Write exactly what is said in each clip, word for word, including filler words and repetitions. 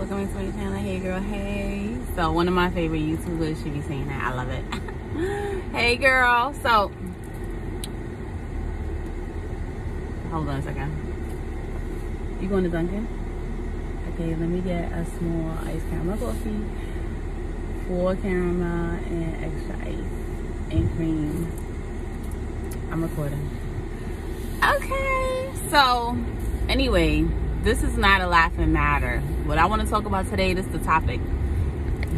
welcome to my channel. Hey girl, hey. So one of my favorite YouTubers should be saying that. I love it. Hey girl. So hold on a second. You going to Dunkin'? Okay, let me get a small iced caramel coffee, four caramel and extra ice and cream. I'm recording. Okay. So anyway, this is not a laughing matter. What I want to talk about today, this is the topic.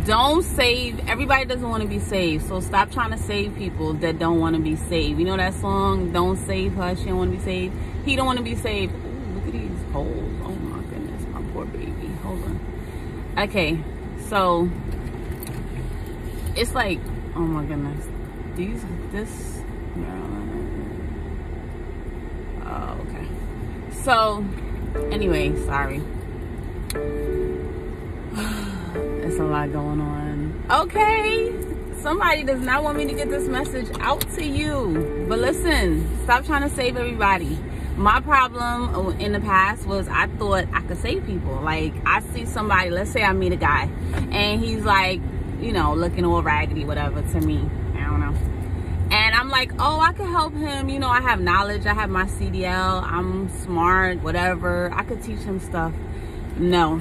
Don't save. Everybody doesn't want to be saved. So stop trying to save people that don't want to be saved. You know that song, Don't Save Her, She Don't Want to Be Saved? He don't want to be saved. Ooh, look at these holes. Oh my goodness, my poor baby. Hold on. Okay, so it's like, oh my goodness. These, this, uh, oh, okay. So anyway, sorry. It's a lot going on. Okay. Somebody does not want me to get this message out to you. But listen, stop trying to save everybody. My problem in the past was I thought I could save people. Like, I see somebody, let's say I meet a guy, and he's like, you know, looking all raggedy, whatever, to me. I don't know. And I'm like, oh, I could help him. You know, I have knowledge. I have my C D L. I'm smart, whatever. I could teach him stuff. No.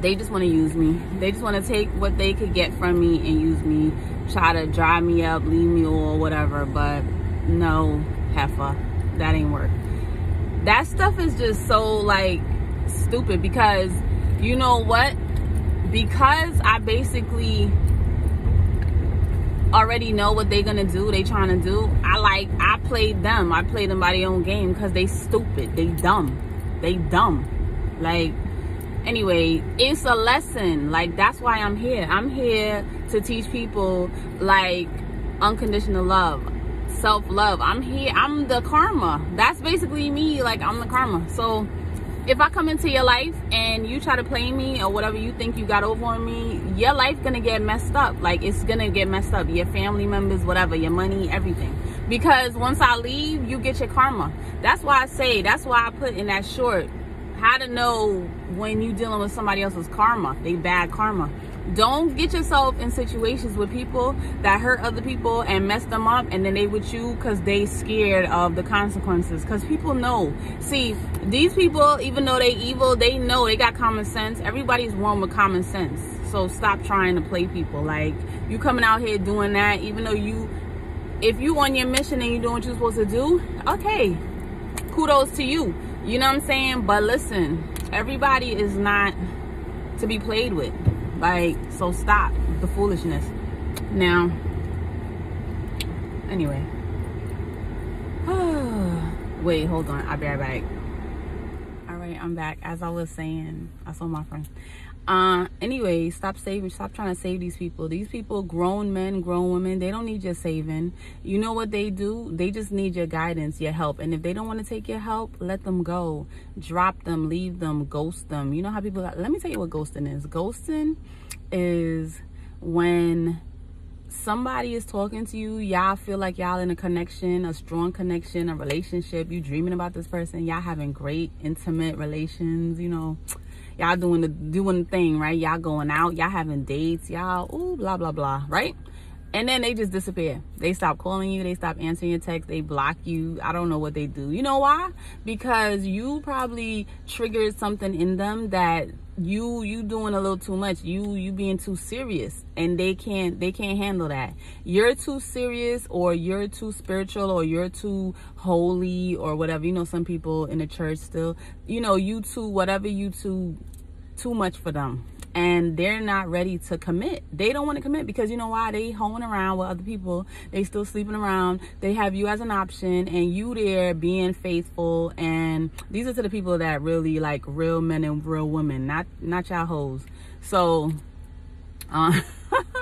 They just want to use me. They just want to take what they could get from me and use me. Try to dry me up, leave me or whatever. But no, heifer. That ain't work. That stuff is just so, like, stupid. Because, you know what? Because I basically already know what they're gonna do, they trying to do. I like I played them I played them by their own game, because they stupid, they dumb, they dumb. Like, anyway, it's a lesson. Like, that's why I'm here. I'm here to teach people, like, unconditional love, self-love. I'm here. I'm the karma. That's basically me. Like, I'm the karma. So if I come into your life and you try to play me or whatever, you think you got over on me, your life gonna get messed up. Like, it's gonna get messed up. Your family members, whatever, your money, everything. Because once I leave, you get your karma. That's why I say, that's why I put in that short, how to know when you dealing with somebody else's karma, they bad karma. Don't get yourself in situations with people that hurt other people and mess them up, and then they with you because they scared of the consequences. Because people know. See, these people, even though they evil, they know they got common sense. Everybody's one with common sense. So stop trying to play people. Like, you coming out here doing that, even though you, if you on your mission and you doing what you're supposed to do, okay, kudos to you. You know what I'm saying? But listen, everybody is not to be played with. Like, so stop the foolishness. Now, anyway. Wait, hold on. I'll be right back. All right, I'm back. As I was saying, I saw my friend. Uh, anyway, stop saving. Stop trying to save these people. These people, grown men, grown women, they don't need your saving. You know what they do? They just need your guidance, your help. And if they don't want to take your help, let them go. Drop them, leave them, ghost them. You know how people, let me tell you what ghosting is. Ghosting is when somebody is talking to you, y'all feel like y'all in a connection, a strong connection, a relationship. You dreaming about this person. Y'all having great, intimate relations, you know. Y'all doing the doing the thing, right? Y'all going out, y'all having dates, y'all, ooh, blah, blah, blah, right? And then they just disappear. They stop calling you. They stop answering your text. They block you. I don't know what they do. You know why? Because you probably triggered something in them that you you doing a little too much. You you being too serious, and they can't they can't handle that. You're too serious, or you're too spiritual, or you're too holy, or whatever. You know, some people in the church still, you know, you too whatever, you too too much for them. And they're not ready to commit. They don't want to commit because, you know why? They hoeing around with other people. They still sleeping around. They have you as an option, and you there being faithful. And these are to the people that really like real men and real women, not not y'all hoes. So uh,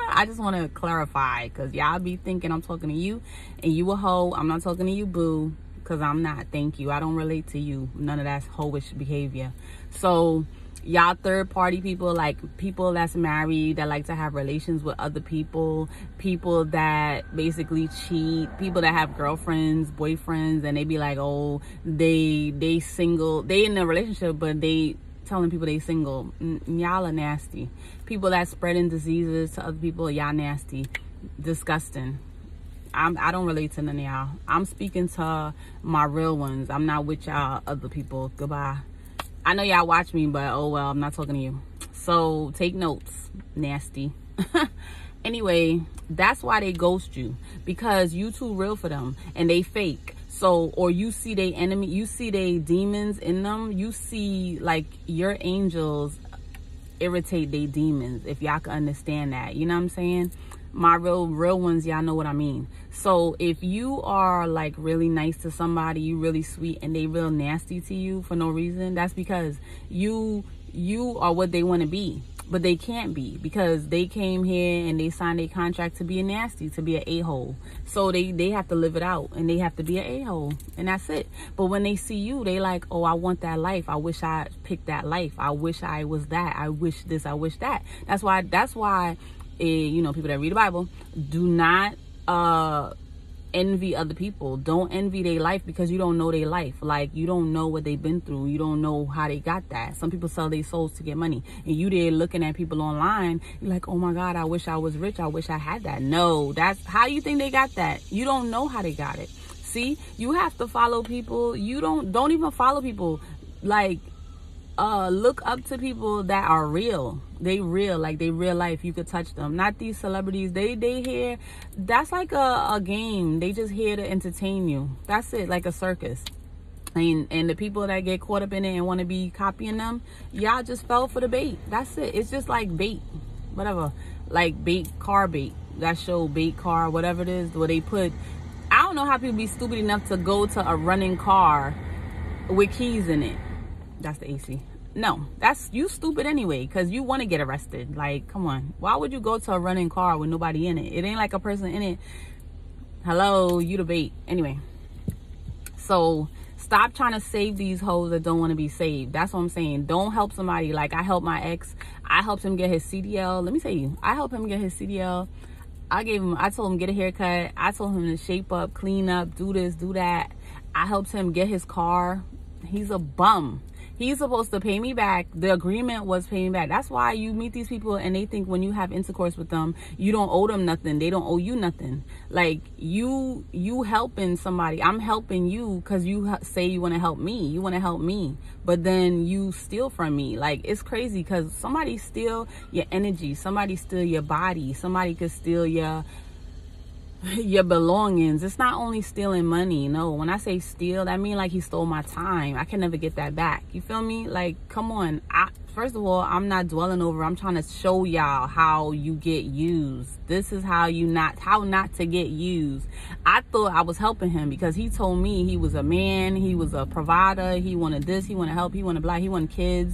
I just want to clarify, because y'all be thinking I'm talking to you and you a hoe. I'm not talking to you, boo, because I'm not. Thank you. I don't relate to you. None of that's hoish behavior. So y'all third party people, like people that's married that like to have relations with other people, people that basically cheat, people that have girlfriends, boyfriends, and they be like, oh, they they single, they in a relationship, but they telling people they single. Y'all are nasty. People that spreading diseases to other people, y'all nasty. Disgusting. I'm, I don't relate to none of y'all. I'm speaking to my real ones. I'm not with y'all other people. Goodbye. I know y'all watch me, but oh well, I'm not talking to you. So take notes. Nasty. Anyway, that's why they ghost you, because you too real for them and they fake. So, or you see they enemy, you see they demons in them. You see like your angels irritate they demons, if y'all can understand that. You know what I'm saying? My real real ones, y'all know what I mean. So if you are like really nice to somebody, you really sweet, and they real nasty to you for no reason, that's because you you are what they want to be, but they can't be, because they came here and they signed a contract to be a nasty, to be an a-hole. So they they have to live it out, and they have to be an a-hole, and that's it. But when they see you, they like, oh, I want that life. I wish I picked that life. I wish I was that. I wish this. I wish that. That's why. That's why. You know, people that read the Bible, do not uh envy other people. Don't envy their life, because you don't know their life. Like, you don't know what they've been through. You don't know how they got that. Some people sell their souls to get money, and you there looking at people online, you're like, oh my God, I wish I was rich. I wish I had that. No, that's how you think they got that. You don't know how they got it. See, you have to follow people. You don't don't even follow people. Like, Uh, look up to people that are real. They real, like they real life. You could touch them. Not these celebrities. They they here. That's like a, a game. They just here to entertain you. That's it, like a circus. And and the people that get caught up in it and want to be copying them, y'all just fell for the bait. That's it. It's just like bait, whatever. Like bait, car bait. That show, Bait Car, whatever it is, where they put. I don't know how people be stupid enough to go to a running car with keys in it. That's the A C. No, that's you stupid anyway, because you want to get arrested. Like, come on. Why would you go to a running car with nobody in it? It ain't like a person in it. Hello, you the bait. Anyway, so stop trying to save these hoes that don't want to be saved. That's what I'm saying. Don't help somebody. Like, I helped my ex. I helped him get his C D L. Let me tell you, I helped him get his C D L. I gave him, I told him get a haircut. I told him to shape up, clean up, do this, do that. I helped him get his car. He's a bum. He's supposed to pay me back. The agreement was pay me back. That's why you meet these people and they think when you have intercourse with them, you don't owe them nothing. They don't owe you nothing. Like, you you helping somebody. I'm helping you because you say you want to help me. You want to help me. But then you steal from me. Like, it's crazy, because somebody steal your energy. Somebody steal your body. Somebody could steal your... your belongings. It's not only stealing money. No, when I say steal, that mean like he stole my time. I can never get that back. You feel me? Like, come on. I first of all, I'm not dwelling over. I'm trying to show y'all how you get used. This is how you not how not to get used. I thought I was helping him because he told me he was a man, he was a provider, he wanted this, he wanted help, he wanted black, he wanted kids.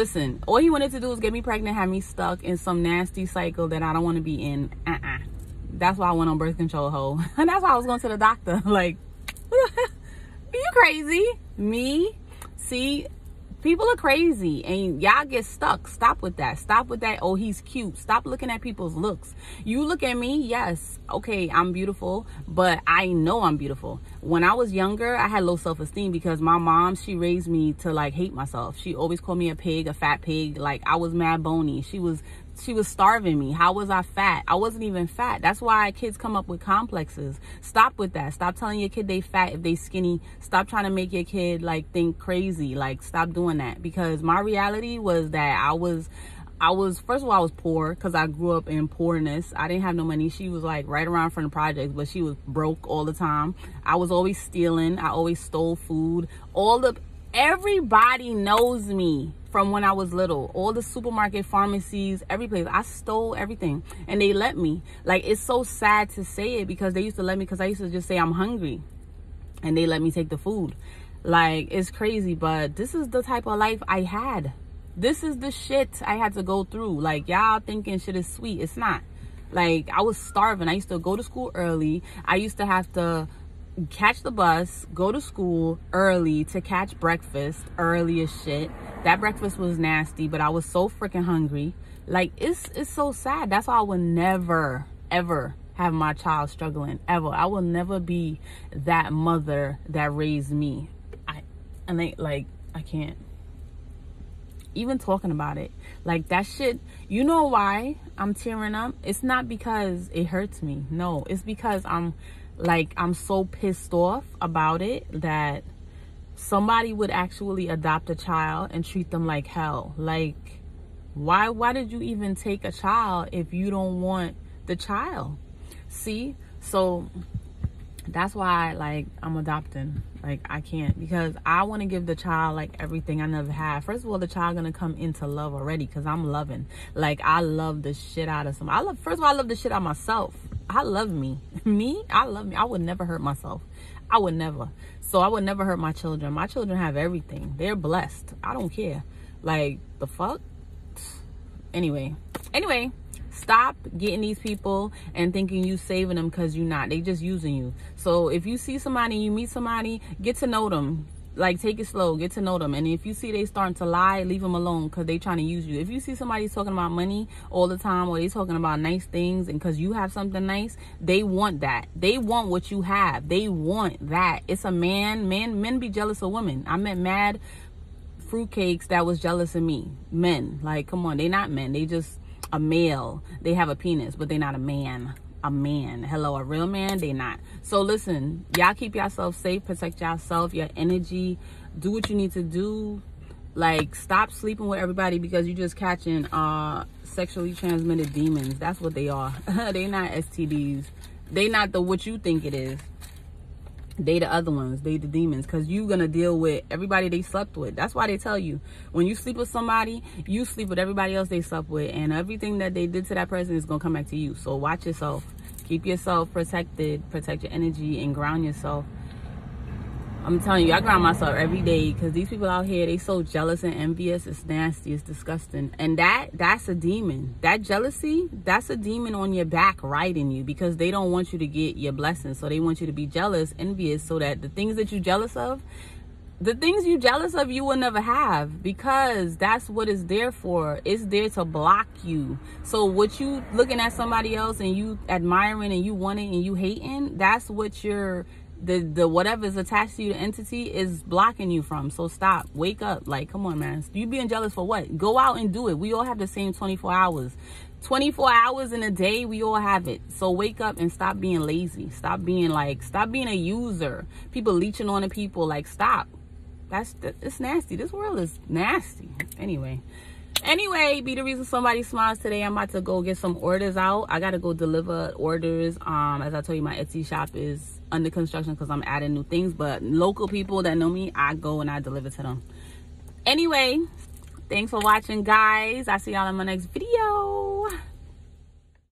Listen, all he wanted to do was get me pregnant, have me stuck in some nasty cycle that I don't want to be in. Uh-uh. That's why I went on birth control, hoe. And that's why I was going to the doctor. Like, you crazy? Me? See, people are crazy. And y'all get stuck. Stop with that. Stop with that. Oh, he's cute. Stop looking at people's looks. You look at me. Yes. Okay, I'm beautiful. But I know I'm beautiful. When I was younger, I had low self-esteem because my mom, she raised me to, like, hate myself. She always called me a pig, a fat pig. Like, I was mad bony. She was... she was starving me. How was I fat? I wasn't even fat. That's why kids come up with complexes. Stop with that. Stop telling your kid they fat if they skinny. Stop trying to make your kid like think crazy. Like, stop doing that, because my reality was that I was I was first of all I was poor, because I grew up in poorness. I didn't have no money. She was like right around from the projects, but she was broke all the time. I was always stealing. I always stole food. All the everybody knows me from when I was little. All the supermarket, pharmacies, every place. I stole everything. And they let me. Like, it's so sad to say it, because they used to let me, because I used to just say I'm hungry. And they let me take the food. Like, it's crazy. But this is the type of life I had. This is the shit I had to go through. Like, y'all thinking shit is sweet. It's not. Like, I was starving. I used to go to school early. I used to have to catch the bus, go to school early to catch breakfast early as shit. That breakfast was nasty, but I was so freaking hungry. Like, it's it's so sad. That's why I will never ever have my child struggling, ever. I will never be that mother that raised me. I and they like I can't even talking about it. Like that shit, you know why I'm tearing up? It's not because it hurts me. No, it's because I'm like, I'm so pissed off about it that somebody would actually adopt a child and treat them like hell. Like, why, why did you even take a child if you don't want the child? See? So that's why, like, I'm adopting. Like, I can't, because I want to give the child, like, everything I never had. First of all, the child gonna come into love already, because I'm loving. Like, I love the shit out of some. I love, first of all, I love the shit out of myself. I love me. me? I love me. I would never hurt myself. I would never. So I would never hurt my children. My children have everything. They're blessed. I don't care. Like, the fuck? Anyway. Anyway. Stop getting these people and thinking you saving them, because you're not. They just using you. So if you see somebody, you meet somebody, get to know them. Like, take it slow. Get to know them. And if you see they starting to lie, leave them alone, because they trying to use you. If you see somebody's talking about money all the time, or they talking about nice things, and because you have something nice, they want that. They want what you have. They want that. It's a man. Man, men be jealous of women. I met mad fruitcakes that was jealous of me. Men. Like, come on. They not men. They just... a male. They have a penis, but they're not a man. A man. Hello, a real man? They not. So listen, y'all keep yourself safe. Protect yourself, your energy. Do what you need to do. Like, stop sleeping with everybody, because you're just catching uh, sexually transmitted demons. That's what they are. They not S T Ds. They not the what you think it is. They the other ones. They the demons. Because you going to deal with everybody they slept with. That's why they tell you, when you sleep with somebody, you sleep with everybody else they slept with. And everything that they did to that person is going to come back to you. So watch yourself. Keep yourself protected. Protect your energy and ground yourself. I'm telling you, I ground myself every day, because these people out here, they so jealous and envious. It's nasty. It's disgusting. And that, that's a demon. That jealousy, that's a demon on your back riding you, because they don't want you to get your blessings. So they want you to be jealous, envious, so that the things that you're jealous of, the things you're jealous of, you will never have, because that's what it's there for. It's there to block you. So what you looking at somebody else and you admiring and you wanting and you hating, that's what you're... The, the whatever is attached to you, the entity, is blocking you from. So stop. Wake up. Like, come on, man. You being jealous for what? Go out and do it. We all have the same twenty-four hours. twenty-four hours in a day, we all have it. So wake up and stop being lazy. Stop being like, stop being a user. People leeching on the people. Like, stop. That's, it's nasty. This world is nasty. Anyway. Anyway, be the reason somebody smiles today. I'm about to go get some orders out. I got to go deliver orders. Um, as I told you, my Etsy shop is under construction, because I'm adding new things. But local people that know me, I go and I deliver to them. Anyway, thanks for watching, guys. I'll see y'all in my next video.